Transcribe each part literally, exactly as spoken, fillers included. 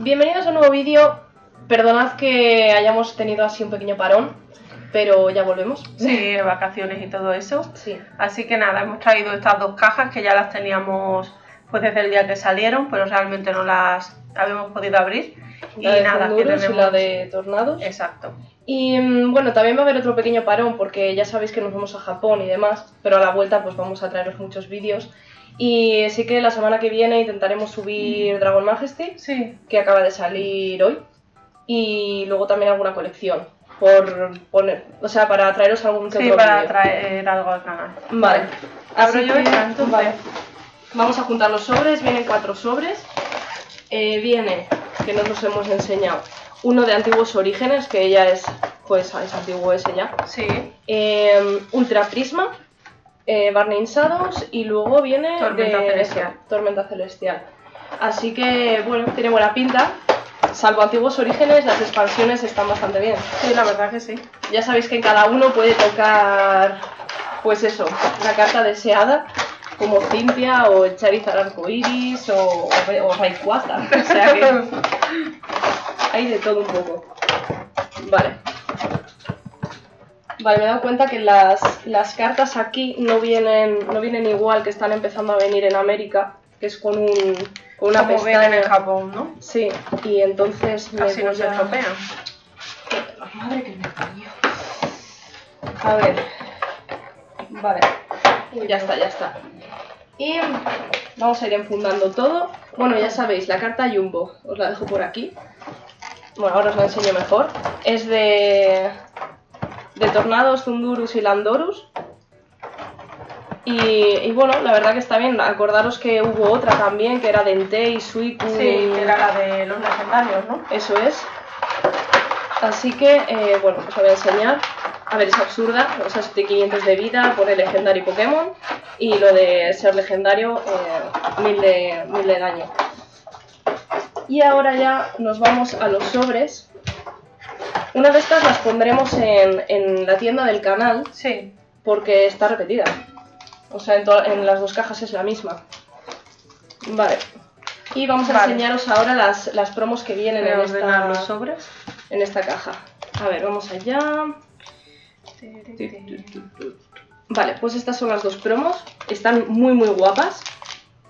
Bienvenidos a un nuevo vídeo. Perdonad que hayamos tenido así un pequeño parón, pero ya volvemos. Sí, vacaciones y todo eso. Sí. Así que nada, hemos traído estas dos cajas que ya las teníamos pues desde el día que salieron, pero realmente no las habíamos podido abrir. La y de nada, que tenemos... y la de Tornados. Exacto. Y bueno, también va a haber otro pequeño parón porque ya sabéis que nos vamos a Japón y demás, pero a la vuelta pues vamos a traeros muchos vídeos. Y sí que la semana que viene intentaremos subir Dragon Majesty, sí, que acaba de salir hoy, y luego también alguna colección por poner, o sea, para traeros algún que sí, otro para video. Traer algo al canal. Vale, abro yo y tanto. Vale. Vamos a juntar los sobres, vienen cuatro sobres. Eh, viene, que no nos hemos enseñado, uno de Antiguos Orígenes, que ya es, pues es antiguo ese ya. Sí. Eh, Ultra Prisma. Eh, Barney Insados, y luego viene Tormenta de... Celestial. Eso, Tormenta Celestial. Así que, bueno, tiene buena pinta. Salvo Antiguos Orígenes, las expansiones están bastante bien. Sí, la verdad que sí. Ya sabéis que en cada uno puede tocar, pues eso, la carta deseada, como Cintia o el Charizard Arco Iris o, o Rayquaza. O sea que hay de todo un poco. Vale. Vale, me he dado cuenta que las, las cartas aquí no vienen, no vienen igual, que están empezando a venir en América, que es con, un, con una pestaña. Como vienen en Japón, ¿no? Sí, y entonces me Así voy no se estropean. A... Madre que me parió. A ver. Vale. Ya está, ya está. Y vamos a ir enfundando todo. Bueno, ya sabéis, la carta Jumbo, os la dejo por aquí. Bueno, ahora os la enseño mejor. Es de... de Tornados, Thundurus y Landorus. Y, y bueno, la verdad que está bien. Acordaros que hubo otra también, que era de Entei, Suicu... Sí, que era la de los legendarios, ¿no? Eso es. Así que, eh, bueno, os voy a enseñar. A ver, es absurda. O sea, de quinientos de vida por el legendario Pokémon. Y lo de ser legendario, eh, mil, de, mil de daño. Y ahora ya nos vamos a los sobres. Una de estas las pondremos en, en la tienda del canal, sí, porque está repetida. O sea, en, en las dos cajas es la misma. Vale. Y vamos a vale. enseñaros ahora las, las promos que vienen en esta, los sobres. en esta caja. A ver, vamos allá. Vale, pues estas son las dos promos. Están muy, muy guapas.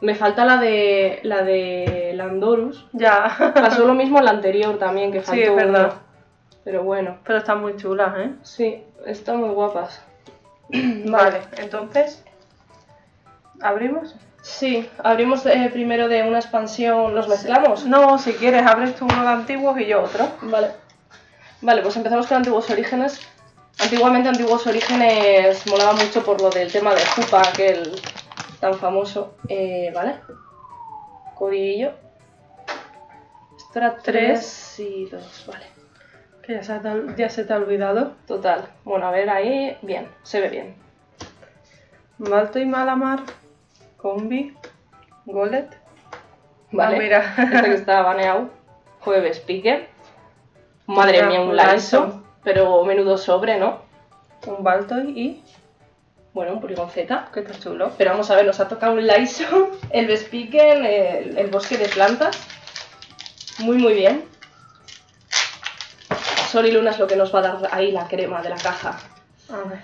Me falta la de la de Landorus. Ya. Pasó lo mismo en la anterior también, que faltó. Sí, es verdad. Una. Pero bueno. Pero están muy chulas, ¿eh? Sí, están muy guapas. Vale, vale, entonces... ¿abrimos? Sí, abrimos eh, primero de una expansión... ¿Los mezclamos? Sí. No, si quieres, abres tú uno de antiguos y yo otro. Vale. Vale, pues empezamos con Antiguos Orígenes. Antiguamente Antiguos Orígenes molaba mucho por lo del tema de Hoopa, aquel tan famoso. Eh, vale. Codillo. Esto era tres y dos, vale. Ya se, te, ya se te ha olvidado. Total. Bueno, a ver ahí. Bien, se ve bien. Baltoy y Malamar. Combi. Golet. Vale. Ah, mira. Este que estaba baneado. Fue Bespiker. Madre mía, un Laiso. Pero menudo sobre, ¿no? Un Baltoy y... bueno, un Porygon-Z. Que está chulo. Pero vamos a ver, nos ha tocado un Laiso. El Bespiker, el, el Bosque de Plantas. Muy, muy bien. Sol y Luna es lo que nos va a dar ahí la crema de la caja. A ver.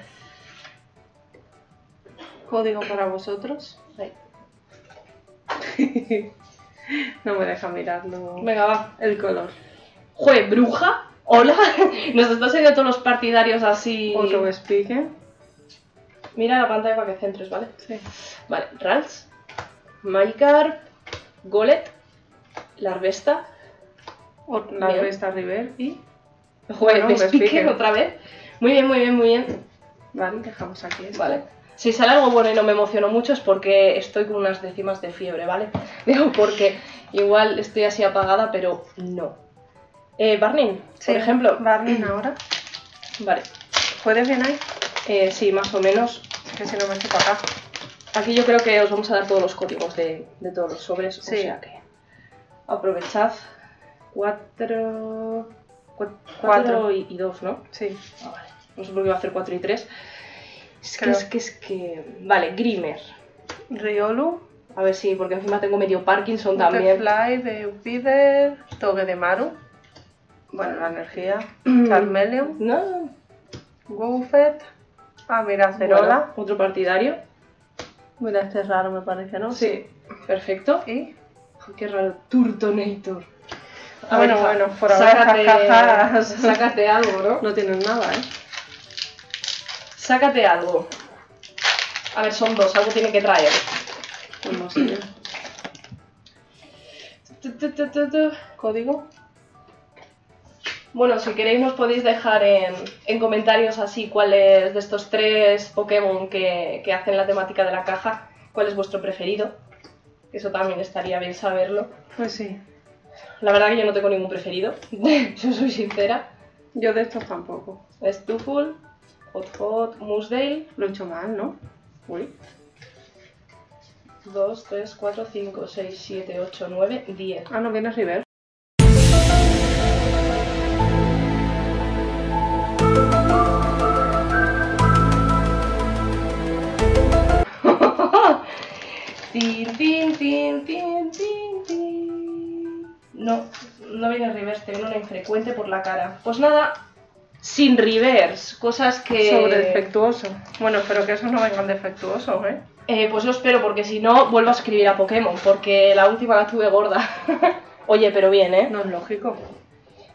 Código para vosotros. No me deja mirar, no. Venga, va. El color. Jue, bruja. Hola. Nos están saliendo todos los partidarios así. Otro Bespiker. Mira la pantalla para que centres, ¿vale? Sí. Vale. Rals. Magikarp. Golet. Larvesta. Larvesta River y... Bueno, Bespiker otra vez. Muy bien, muy bien, muy bien. Vale, dejamos aquí esto. Vale. Si sale algo bueno y no me emociono mucho es porque estoy con unas décimas de fiebre, ¿vale? Digo, porque igual estoy así apagada, pero no. Eh, Barnin, sí, por ejemplo. Barnin ahora. Vale. ¿Puedes bien ahí? Eh, sí, más o menos. Es que si no me echo para acá. Aquí yo creo que os vamos a dar todos los códigos de, de todos los sobres. Sí. O sea que aprovechad. Cuatro... cuatro y dos, ¿no? Sí. Ah, vale. No sé por qué va a hacer cuatro y tres. Es que, es que, es que... Vale, Grimer. Riolu. A ver si, porque encima tengo medio Parkinson también. Butterfly de Upider, Togedemaru. Bueno, la energía. Charmeleon. No. Goufet. Ah, mira, Acerola. Bueno, otro partidario. Mira, este es raro, me parece, ¿no? Sí. Perfecto. ¿Y? Qué raro. Turtonator. Ah, bueno, bueno, por ahora sácate, sácate algo, ¿no? No tienes nada, ¿eh? Sácate algo. A ver, son dos, algo tiene que traer. Pues no sé. Código. Bueno, si queréis nos podéis dejar en, en comentarios así cuáles de estos tres Pokémon que, que hacen la temática de la caja, cuál es vuestro preferido. Eso también estaría bien saberlo. Pues sí. La verdad que yo no tengo ningún preferido, yo soy sincera. Yo de estos tampoco. Stufful, Hot Hot, Mudsdale. Lo he hecho mal, ¿no? Uy. dos, tres, cuatro, cinco, seis, siete, ocho, nueve, diez. Ah, no, viene River. Tin, tin, tin, tin, tin, tin. No, no viene reverse, te viene una infrecuente por la cara. Pues nada, sin reverse, cosas que... Sobre defectuoso. Bueno, espero que esos no vengan defectuosos, ¿eh? Eh, pues lo espero, porque si no, vuelvo a escribir a Pokémon, porque la última la tuve gorda. Oye, pero bien, ¿eh? No es lógico.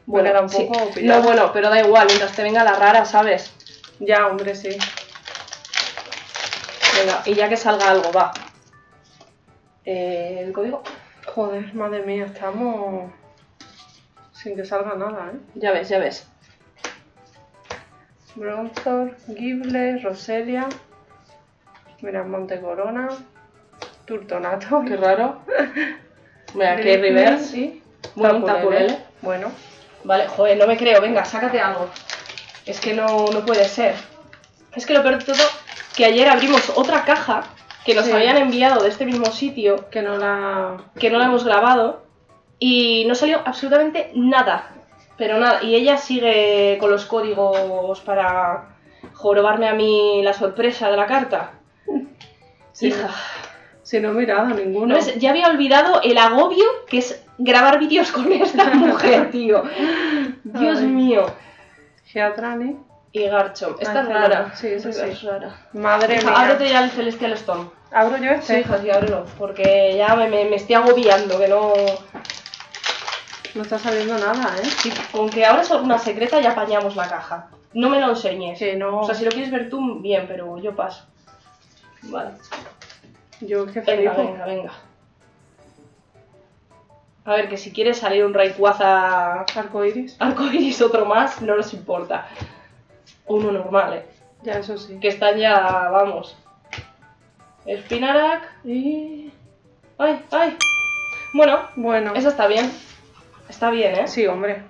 Bueno, era un poco... Sí. No, bueno, pero da igual, mientras te venga la rara, ¿sabes? Ya, hombre, sí. Venga, y ya que salga algo, va. El código. Joder, madre mía, estamos sin que salga nada, ¿eh? Ya ves, ya ves. Bronzor, Gible, Roselia. Mira, Monte Corona. Turtonator. Qué raro. Mira, que River, sí. Bueno, Tapurel. Bueno. Vale, joder, no me creo. Venga, sácate algo. Es que no, no puede ser. Es que lo peor de todo, que ayer abrimos otra caja que nos sí. habían enviado de este mismo sitio, que no la que no la hemos grabado, y no salió absolutamente nada, pero nada, y ella sigue con los códigos para jorobarme a mí la sorpresa de la carta. Sí. Hija, si no he mirado ninguno. ¿No ves? Ya había olvidado el agobio que es grabar vídeos con esta mujer, tío. Dios mío. Geatrani. Y Garchomp. Esta es rara. Sí, esa sí. Es rara. Madre mía. Ábrete ya el Celestial Stone. ¿Abro yo este? Sí, hija, sí, ábrelo. Porque ya me, me, me estoy agobiando, que no... No está saliendo nada, ¿eh? Sí, con que abras una secreta ya apañamos la caja. No me lo enseñes. Sí, no... O sea, si lo quieres ver tú, bien, pero yo paso. Vale. Yo es que flipo. Venga, venga, venga. A ver, que si quieres salir un Rayquaza... Arco Iris. Arco Iris, otro más, no nos importa. Uno normal, ¿eh? Ya, eso sí. Que están ya, vamos. Spinarak y... ¡Ay, ay! Bueno, bueno. Esa está bien. Está bien, ¿eh? Sí, hombre.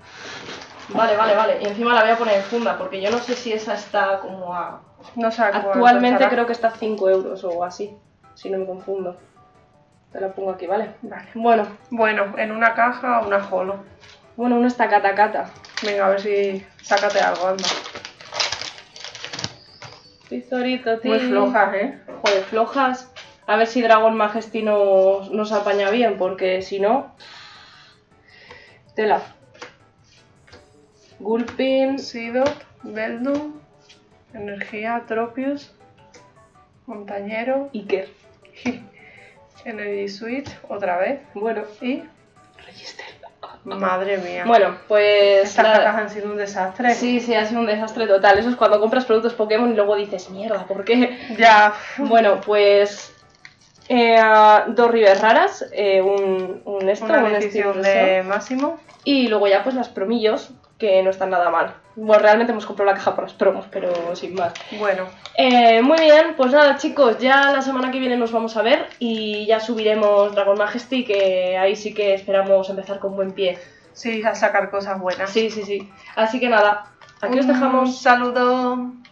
Vale, vale, vale. Y encima la voy a poner en funda, porque yo no sé si esa está como a... No sé. Actualmente creo que está a cinco euros o así, si no me confundo. Te la pongo aquí, ¿vale? Vale. Bueno. Bueno, en una caja o una holo. Bueno, una estacata-cata. Venga, a ver si... Sácate algo, anda. Pizorito, tío. Muy flojas, ¿eh? Joder, flojas. A ver si Dragon Majesty nos, nos apaña bien, porque si no... Tela. Gulpin. Sidot. Beldum. Energía. Tropius. Montañero. Iker. Energy Switch. Otra vez. Bueno. Y... Register. Madre mía. Bueno, pues... Estas la... cajas han sido un desastre. Sí, sí, ha sido un desastre total. Eso es cuando compras productos Pokémon y luego dices, mierda, ¿por qué? Ya. Bueno, pues... Eh, dos Rivers raras, eh, un, un esto, una un decisión de máximo. Y luego ya pues las promillos, que no están nada mal. Bueno, realmente hemos comprado la caja por las promos, pero sin más. Bueno. Eh, muy bien, pues nada, chicos, ya la semana que viene nos vamos a ver y ya subiremos Dragon Majesty, que ahí sí que esperamos empezar con buen pie. Sí, a sacar cosas buenas. Sí, sí, sí. Así que nada, aquí os dejamos. Un saludo.